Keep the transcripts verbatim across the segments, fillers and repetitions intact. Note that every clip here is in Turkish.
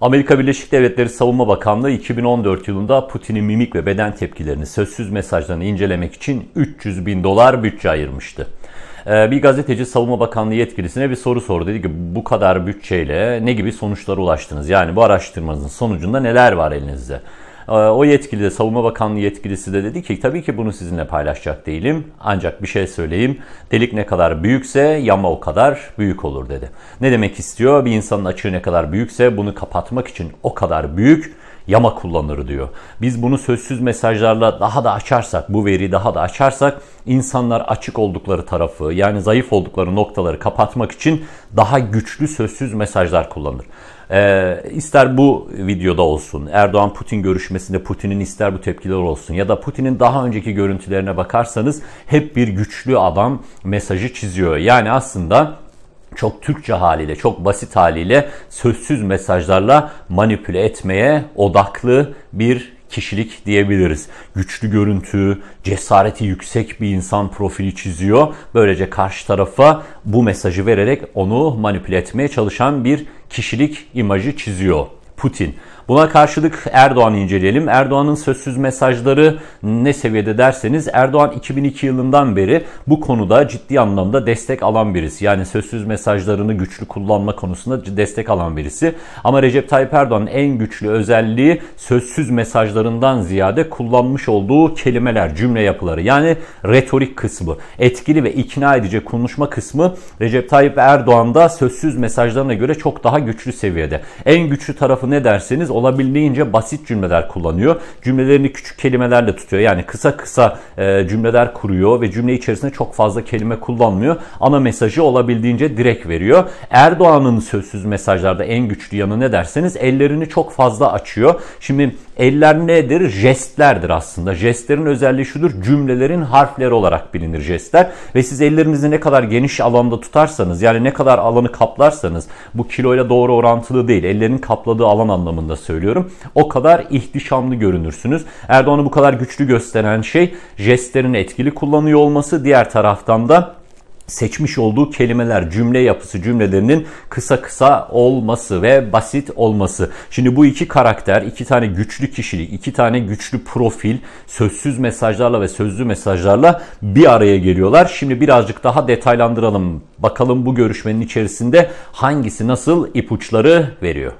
Amerika Birleşik Devletleri Savunma Bakanlığı iki bin on dört yılında Putin'in mimik ve beden tepkilerini, sözsüz mesajlarını incelemek için üç yüz bin dolar bütçe ayırmıştı. Bir gazeteci Savunma Bakanlığı yetkilisine bir soru sordu. Dedi ki bu kadar bütçeyle ne gibi sonuçlara ulaştınız? Yani bu araştırmanızın sonucunda neler var elinizde? O yetkili de, Savunma Bakanlığı yetkilisi de dedi ki tabii ki bunu sizinle paylaşacak değilim. Ancak bir şey söyleyeyim. Delik ne kadar büyükse yama o kadar büyük olur dedi. Ne demek istiyor? Bir insanın açığı ne kadar büyükse bunu kapatmak için o kadar büyük yama kullanır diyor. Biz bunu sözsüz mesajlarla daha da açarsak, bu veriyi daha da açarsak insanlar açık oldukları tarafı, yani zayıf oldukları noktaları kapatmak için daha güçlü sözsüz mesajlar kullanır. Ee, ister bu videoda olsun, Erdoğan-Putin görüşmesinde Putin'in ister bu tepkiler olsun ya da Putin'in daha önceki görüntülerine bakarsanız hep bir güçlü adam mesajı çiziyor. Yani aslında çok Türkçe haliyle, çok basit haliyle sözsüz mesajlarla manipüle etmeye odaklı bir kişilik diyebiliriz. Güçlü görüntü, cesareti yüksek bir insan profili çiziyor. Böylece karşı tarafa bu mesajı vererek onu manipüle etmeye çalışan bir kişilik imajı çiziyor Putin. Buna karşılık Erdoğan'ı inceleyelim. Erdoğan'ın sözsüz mesajları ne seviyede derseniz, Erdoğan iki bin iki yılından beri bu konuda ciddi anlamda destek alan birisi. Yani sözsüz mesajlarını güçlü kullanma konusunda destek alan birisi. Ama Recep Tayyip Erdoğan'ın en güçlü özelliği sözsüz mesajlarından ziyade kullanmış olduğu kelimeler, cümle yapıları. Yani retorik kısmı, etkili ve ikna edici konuşma kısmı Recep Tayyip Erdoğan'da sözsüz mesajlarına göre çok daha güçlü seviyede. En güçlü tarafı ne derseniz, olabildiğince basit cümleler kullanıyor. Cümlelerini küçük kelimelerle tutuyor. Yani kısa kısa e, cümleler kuruyor ve cümle içerisinde çok fazla kelime kullanmıyor. Ana mesajı olabildiğince direkt veriyor. Erdoğan'ın sözsüz mesajlarda en güçlü yanı ne derseniz, ellerini çok fazla açıyor. Şimdi eller nedir? Jestlerdir aslında. Jestlerin özelliği şudur: cümlelerin harfleri olarak bilinir jestler. Ve siz ellerinizi ne kadar geniş alanda tutarsanız, yani ne kadar alanı kaplarsanız, bu kiloyla doğru orantılı değil, ellerin kapladığı alan anlamında söylüyorum, o kadar ihtişamlı görünürsünüz. Erdoğan'ı bu kadar güçlü gösteren şey jestlerini etkili kullanıyor olması, diğer taraftan da seçmiş olduğu kelimeler, cümle yapısı, cümlelerinin kısa kısa olması ve basit olması. Şimdi bu iki karakter, iki tane güçlü kişilik, iki tane güçlü profil sözsüz mesajlarla ve sözlü mesajlarla bir araya geliyorlar. Şimdi birazcık daha detaylandıralım. Bakalım bu görüşmenin içerisinde hangisi nasıl ipuçları veriyor?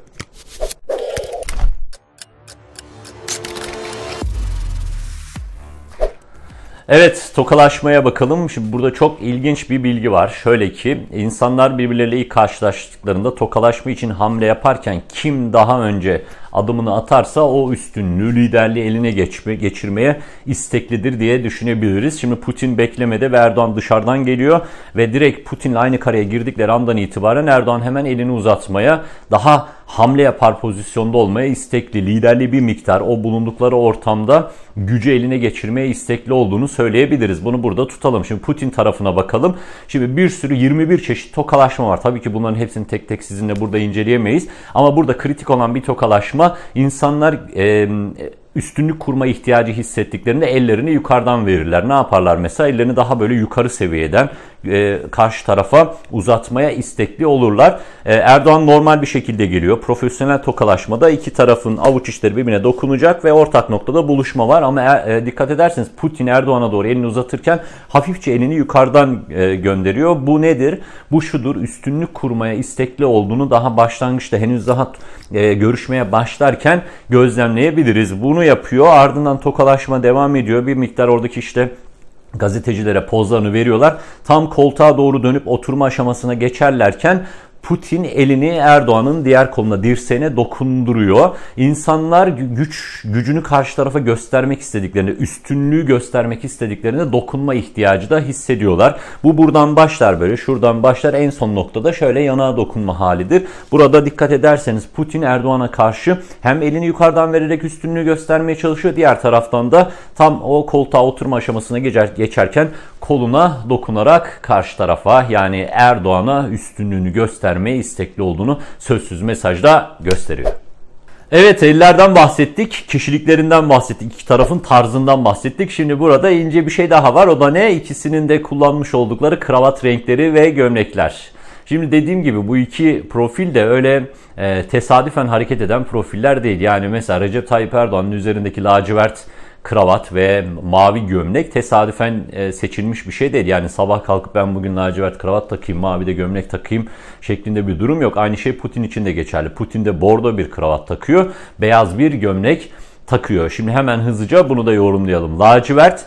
Evet, tokalaşmaya bakalım. Şimdi burada çok ilginç bir bilgi var. Şöyle ki, insanlar birbirleriyle ilk karşılaştıklarında tokalaşma için hamle yaparken kim daha önce adımını atarsa o üstünlüğü, liderliği eline geçme, geçirmeye isteklidir diye düşünebiliriz. Şimdi Putin beklemede ve Erdoğan dışarıdan geliyor ve direkt Putin'le aynı kareye girdikleri andan itibaren Erdoğan hemen elini uzatmaya, daha hamle yapar pozisyonda olmaya istekli, liderliği bir miktar o bulundukları ortamda gücü eline geçirmeye istekli olduğunu söyleyebiliriz. Bunu burada tutalım. Şimdi Putin tarafına bakalım. Şimdi bir sürü yirmi bir çeşit tokalaşma var. Tabii ki bunların hepsini tek tek sizinle burada inceleyemeyiz. Ama burada kritik olan bir tokalaşma. İnsanlar e, üstünlük kurma ihtiyacı hissettiklerinde ellerini yukarıdan verirler. Ne yaparlar mesela? Ellerini daha böyle yukarı seviyeden e, karşı tarafa uzatmaya istekli olurlar. E, Erdoğan normal bir şekilde geliyor. Profesyonel tokalaşmada iki tarafın avuç içleri birbirine dokunacak ve ortak noktada buluşma var. Ama e, dikkat ederseniz Putin Erdoğan'a doğru elini uzatırken hafifçe elini yukarıdan e, gönderiyor. Bu nedir? Bu şudur: üstünlük kurmaya istekli olduğunu daha başlangıçta, henüz daha e, görüşmeye başlarken gözlemleyebiliriz. Bunu yapıyor. Ardından tokalaşma devam ediyor. Bir miktar oradaki işte gazetecilere pozlarını veriyorlar. Tam koltuğa doğru dönüp oturma aşamasına geçerlerken Putin elini Erdoğan'ın diğer koluna, dirseğine dokunduruyor. İnsanlar güç gücünü karşı tarafa göstermek istediklerinde, üstünlüğü göstermek istediklerinde dokunma ihtiyacı da hissediyorlar. Bu buradan başlar böyle, şuradan başlar, en son noktada şöyle yana dokunma halidir. Burada dikkat ederseniz Putin Erdoğan'a karşı hem elini yukarıdan vererek üstünlüğü göstermeye çalışıyor. Diğer taraftan da tam o koltuğa oturma aşamasına geçer, geçerken koluna dokunarak karşı tarafa, yani Erdoğan'a üstünlüğünü göstermeye istekli olduğunu sözsüz mesajda gösteriyor. Evet, ellerden bahsettik, kişiliklerinden bahsettik, iki tarafın tarzından bahsettik. Şimdi burada ince bir şey daha var. O da ne? İkisinin de kullanmış oldukları kravat renkleri ve gömlekler. Şimdi dediğim gibi bu iki profil de öyle e, tesadüfen hareket eden profiller değil. Yani mesela Recep Tayyip Erdoğan'ın üzerindeki lacivert kravat ve mavi gömlek tesadüfen seçilmiş bir şey değil. Yani sabah kalkıp ben bugün lacivert kravat takayım, mavi de gömlek takayım şeklinde bir durum yok. Aynı şey Putin için de geçerli. Putin de bordo bir kravat takıyor, beyaz bir gömlek takıyor. Şimdi hemen hızlıca bunu da yorumlayalım. Lacivert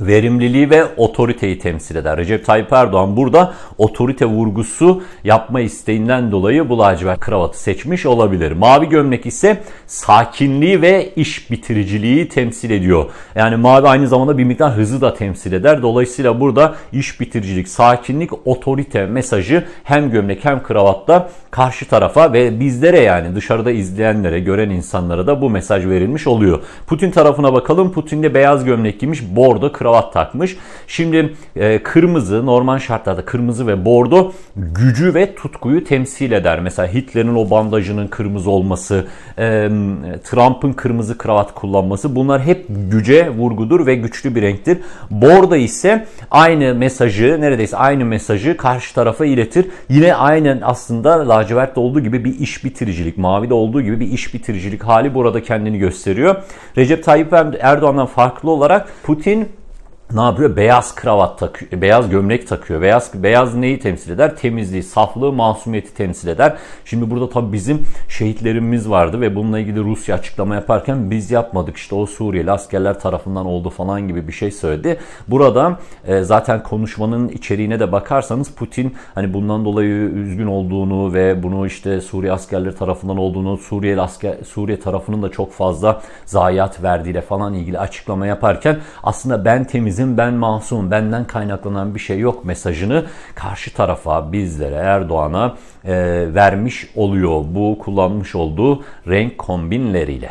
verimliliği ve otoriteyi temsil eder. Recep Tayyip Erdoğan burada otorite vurgusu yapma isteğinden dolayı bu lacivert kravatı seçmiş olabilir. Mavi gömlek ise sakinliği ve iş bitiriciliği temsil ediyor. Yani mavi aynı zamanda bir miktar hızı da temsil eder. Dolayısıyla burada iş bitiricilik, sakinlik, otorite mesajı hem gömlek hem kravatta karşı tarafa ve bizlere, yani dışarıda izleyenlere, gören insanlara da bu mesaj verilmiş oluyor. Putin tarafına bakalım. Putin de beyaz gömlek giymiş, bordo kravat takmış. Şimdi e, kırmızı, normal şartlarda kırmızı ve bordo gücü ve tutkuyu temsil eder. Mesela Hitler'in o bandajının kırmızı olması, e, Trump'ın kırmızı kravat kullanması, bunlar hep güce vurgudur ve güçlü bir renktir. Bordo ise aynı mesajı, neredeyse aynı mesajı karşı tarafa iletir. Yine aynen aslında lacivertte olduğu gibi bir iş bitiricilik, mavide olduğu gibi bir iş bitiricilik hali burada kendini gösteriyor. Recep Tayyip Erdoğan'dan farklı olarak Putin ne yapıyor? Beyaz kravat takıyor, beyaz gömlek takıyor. Beyaz beyaz neyi temsil eder? Temizliği, saflığı, masumiyeti temsil eder. Şimdi burada tabii bizim şehitlerimiz vardı ve bununla ilgili Rusya açıklama yaparken biz yapmadık, İşte o Suriyeli askerler tarafından oldu falan gibi bir şey söyledi. Burada e, zaten konuşmanın içeriğine de bakarsanız Putin hani bundan dolayı üzgün olduğunu ve bunu işte Suriye askerleri tarafından olduğunu, Suriyeli asker Suriye tarafının da çok fazla zayiat verdiğiyle falan ilgili açıklama yaparken aslında ben temiz ben masum, benden kaynaklanan bir şey yok mesajını karşı tarafa, bizlere, Erdoğan'a e, vermiş oluyor bu kullanmış olduğu renk kombinleriyle.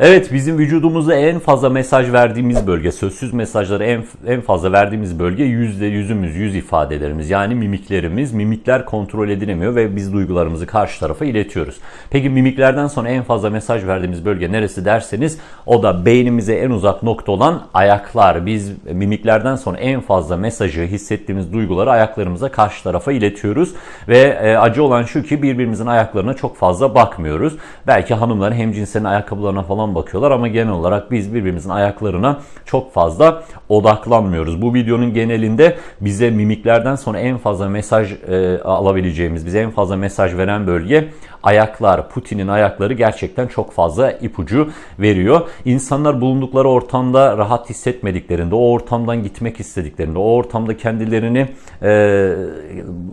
Evet, bizim vücudumuza en fazla mesaj verdiğimiz bölge, sözsüz mesajları en, en fazla verdiğimiz bölge yüzde yüzümüz, yüz ifadelerimiz, yani mimiklerimiz. Mimikler kontrol edilemiyor ve biz duygularımızı karşı tarafa iletiyoruz. Peki mimiklerden sonra en fazla mesaj verdiğimiz bölge neresi derseniz, o da beynimize en uzak nokta olan ayaklar. Biz mimiklerden sonra en fazla mesajı, hissettiğimiz duyguları ayaklarımıza, karşı tarafa iletiyoruz. Ve e, acı olan şu ki birbirimizin ayaklarına çok fazla bakmıyoruz. Belki hanımların hemcinsinin ayakkabılarına falan bakıyorlar ama genel olarak biz birbirimizin ayaklarına çok fazla odaklanmıyoruz. Bu videonun genelinde bize mimiklerden sonra en fazla mesaj e, alabileceğimiz, bize en fazla mesaj veren bölge ayaklar. Putin'in ayakları gerçekten çok fazla ipucu veriyor. İnsanlar bulundukları ortamda rahat hissetmediklerinde, o ortamdan gitmek istediklerinde, o ortamda kendilerini e,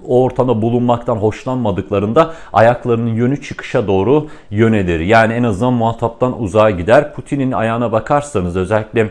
o ortamda bulunmaktan hoşlanmadıklarında ayaklarının yönü çıkışa doğru yönelir. Yani en azından muhataptan uzak gider. Putin'in ayağına bakarsanız özellikle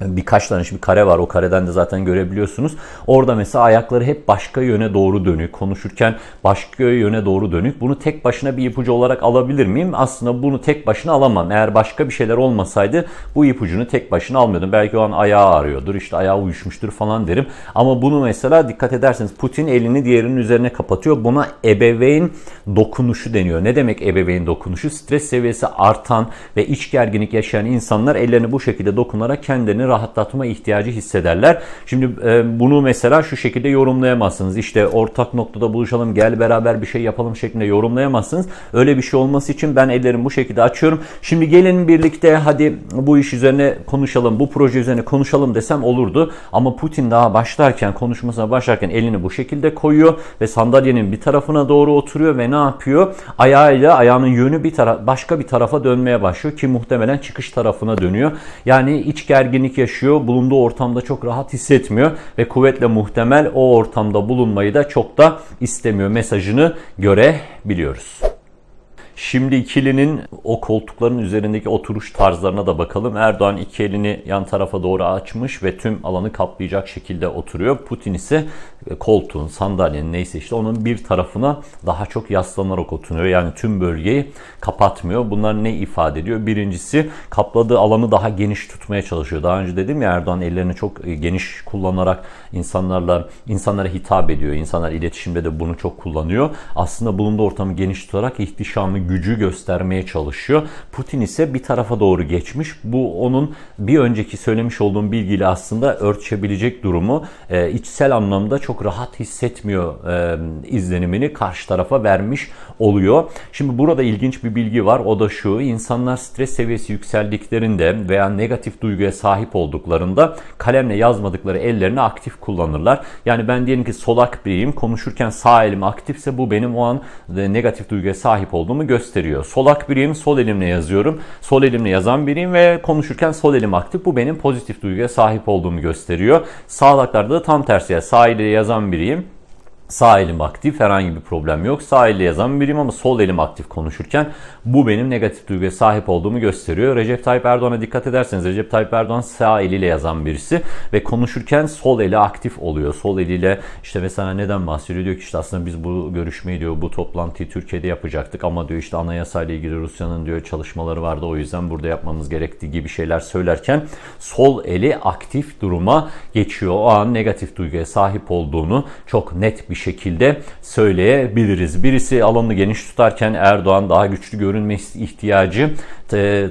birkaç tane bir kare var. O kareden de zaten görebiliyorsunuz. Orada mesela ayakları hep başka yöne doğru dönük. Konuşurken başka yöne doğru dönük. Bunu tek başına bir ipucu olarak alabilir miyim? Aslında bunu tek başına alamam. Eğer başka bir şeyler olmasaydı bu ipucunu tek başına almıyordum. Belki o an ayağı ağrıyordur, işte ayağı uyuşmuştur falan derim. Ama bunu mesela dikkat ederseniz Putin elini diğerinin üzerine kapatıyor. Buna ebeveyn dokunuşu deniyor. Ne demek ebeveyn dokunuşu? Stres seviyesi artan ve iç gerginlik yaşayan insanlar ellerini bu şekilde dokunarak kendilerini rahatlatma ihtiyacı hissederler. Şimdi e, bunu mesela şu şekilde yorumlayamazsınız. İşte ortak noktada buluşalım, gel beraber bir şey yapalım şeklinde yorumlayamazsınız. Öyle bir şey olması için ben ellerimi bu şekilde açıyorum. Şimdi gelin birlikte hadi bu iş üzerine konuşalım, bu proje üzerine konuşalım desem olurdu. Ama Putin daha başlarken, konuşmasına başlarken elini bu şekilde koyuyor ve sandalyenin bir tarafına doğru oturuyor ve ne yapıyor? Ayağıyla, ayağının yönü bir tara- başka bir tarafa dönmeye başlıyor ki muhtemelen çıkış tarafına dönüyor. Yani iç gerginlik yaşıyor. Bulunduğu ortamda çok rahat hissetmiyor ve kuvvetle muhtemel o ortamda bulunmayı da çok da istemiyor mesajını görebiliyoruz. Şimdi ikilinin o koltukların üzerindeki oturuş tarzlarına da bakalım. Erdoğan iki elini yan tarafa doğru açmış ve tüm alanı kaplayacak şekilde oturuyor. Putin ise koltuğun, sandalyenin neyse işte onun bir tarafına daha çok yaslanarak oturuyor. Yani tüm bölgeyi kapatmıyor. Bunlar ne ifade ediyor? Birincisi, kapladığı alanı daha geniş tutmaya çalışıyor. Daha önce dedim ya, Erdoğan ellerini çok geniş kullanarak insanlarla insanlara hitap ediyor. İnsanlar iletişimde de bunu çok kullanıyor. Aslında bulunduğu ortamı geniş tutarak ihtişamı, gücü göstermeye çalışıyor. Putin ise bir tarafa doğru geçmiş. Bu onun bir önceki söylemiş olduğum bilgiyle aslında örtüşebilecek durumu. E, içsel anlamda çok rahat hissetmiyor e, izlenimini karşı tarafa vermiş oluyor. Şimdi burada ilginç bir bilgi var. O da şu: insanlar stres seviyesi yükseldiklerinde veya negatif duyguya sahip olduklarında kalemle yazmadıkları ellerini aktif kullanırlar. Yani ben diyelim ki solak biriyim. Konuşurken sağ elim aktifse bu benim o an negatif duyguya sahip olduğumu gösteriyor. Solak biriyim, sol elimle yazıyorum. Sol elimle yazan biriyim ve konuşurken sol elim aktif. Bu benim pozitif duyguya sahip olduğumu gösteriyor. Sağlaklarda da tam tersi. Yani sağ ile yazan biriyim. Sağ elim aktif, herhangi bir problem yok. Sağ elle yazan biriyim ama sol elim aktif konuşurken bu benim negatif duyguya sahip olduğumu gösteriyor. Recep Tayyip Erdoğan'a dikkat ederseniz Recep Tayyip Erdoğan sağ eliyle yazan birisi ve konuşurken sol eli aktif oluyor. Sol eliyle işte mesela neden bahsediyor? Diyor ki işte aslında biz bu görüşmeyi diyor, bu toplantıyı Türkiye'de yapacaktık ama diyor işte anayasayla ilgili Rusya'nın diyor çalışmaları vardı, o yüzden burada yapmamız gerektiği gibi şeyler söylerken sol eli aktif duruma geçiyor. O an negatif duyguya sahip olduğunu çok net bir şekilde söyleyebiliriz. Birisi alanını geniş tutarken Erdoğan daha güçlü görünmesi ihtiyacı e,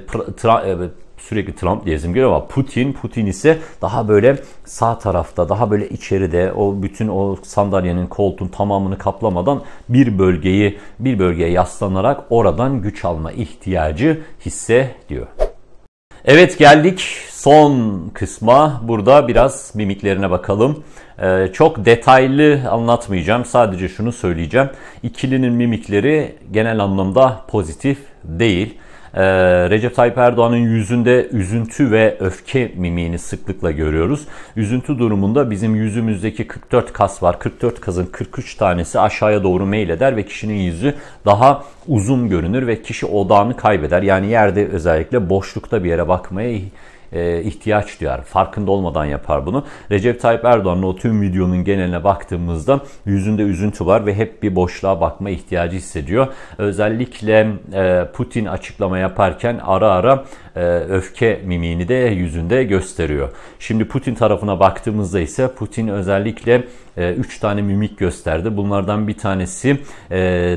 sürekli Trump diyezim geliyor ama Putin, Putin ise daha böyle sağ tarafta, daha böyle içeride, o bütün o sandalyenin, koltuğun tamamını kaplamadan bir bölgeyi, bir bölgeye yaslanarak oradan güç alma ihtiyacı hissediyor. Evet, geldik son kısma. Burada biraz mimiklerine bakalım. Ee, çok detaylı anlatmayacağım. Sadece şunu söyleyeceğim. İkilinin mimikleri genel anlamda pozitif değil. Ee, Recep Tayyip Erdoğan'ın yüzünde üzüntü ve öfke mimiğini sıklıkla görüyoruz. Üzüntü durumunda bizim yüzümüzdeki kırk dört kas var. kırk dört kasın kırk üç tanesi aşağıya doğru meyleder ve kişinin yüzü daha uzun görünür ve kişi odağını kaybeder. Yani yerde, özellikle boşlukta bir yere bakmaya ihtiyaç duyar. Farkında olmadan yapar bunu. Recep Tayyip Erdoğan'ın o tüm videonun geneline baktığımızda yüzünde üzüntü var ve hep bir boşluğa bakma ihtiyacı hissediyor. Özellikle Putin açıklama yaparken ara ara öfke mimini de yüzünde gösteriyor. Şimdi Putin tarafına baktığımızda ise Putin özellikle üç tane mimik gösterdi. Bunlardan bir tanesi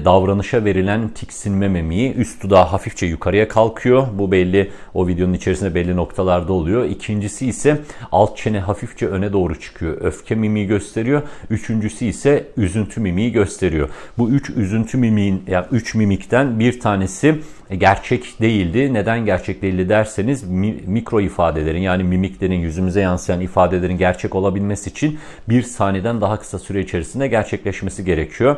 davranışa verilen tiksinme mimiği. Üst dudağı hafifçe yukarıya kalkıyor. Bu belli, o videonun içerisinde belli noktalarda oluyor. İkincisi ise alt çene hafifçe öne doğru çıkıyor. Öfke mimiği gösteriyor. Üçüncüsü ise üzüntü mimiği gösteriyor. Bu üç üzüntü mimiğin, yani üç mimikten bir tanesi gerçek değildi. Neden gerçek değildi derseniz, mi, mikro ifadelerin, yani mimiklerin, yüzümüze yansıyan ifadelerin gerçek olabilmesi için bir saniyeden daha kısa süre içerisinde gerçekleşmesi gerekiyor.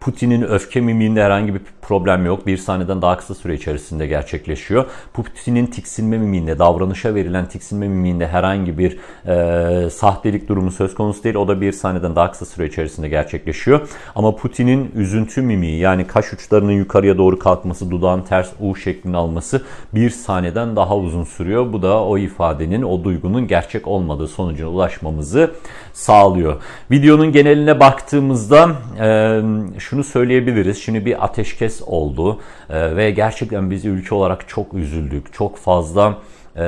Putin'in öfke mimiğinde herhangi bir problem yok. Bir saniyeden daha kısa süre içerisinde gerçekleşiyor. Putin'in tiksinme mimiğinde, davranışa verilen tiksinme mimiğinde herhangi bir e, sahtelik durumu söz konusu değil. O da bir saniyeden daha kısa süre içerisinde gerçekleşiyor. Ama Putin'in üzüntü mimiği, yani kaş uçlarının yukarıya doğru kalkması, dudağın ters U şeklini alması bir saniyeden daha uzun sürüyor. Bu da o ifadenin, o duygunun gerçek olmadığı sonucuna ulaşmamızı sağlıyor. Videonun geneline baktığımızda e, şunu söyleyebiliriz. Şimdi bir ateşkes oldu ee, ve gerçekten biz ülke olarak çok üzüldük. Çok fazla e,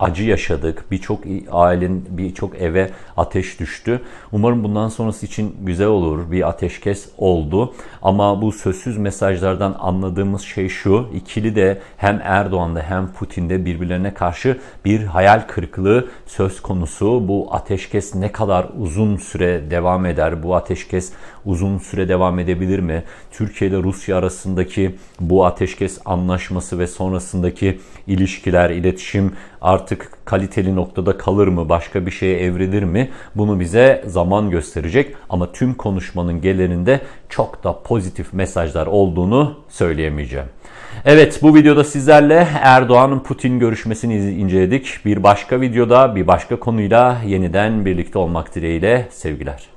acı yaşadık. Birçok ailen, birçok eve ateş düştü. Umarım bundan sonrası için güzel olur. Bir ateşkes oldu. Ama bu sözsüz mesajlardan anladığımız şey şu: İkili de, hem Erdoğan'da hem Putin'de birbirlerine karşı bir hayal kırıklığı söz konusu. Bu ateşkes ne kadar uzun süre devam eder? Bu ateşkes uzun süre devam edebilir mi? Türkiye ile Rusya arasındaki bu ateşkes anlaşması ve sonrasındaki ilişkiler, iletişim artık kaliteli noktada kalır mı? Başka bir şeye evrilir mi? Bunu bize zaman gösterecek. Ama tüm konuşmanın geleninde çok da pozitif mesajlar olduğunu söyleyemeyeceğim. Evet, bu videoda sizlerle Erdoğan-Putin görüşmesini inceledik. Bir başka videoda, bir başka konuyla yeniden birlikte olmak dileğiyle, sevgiler.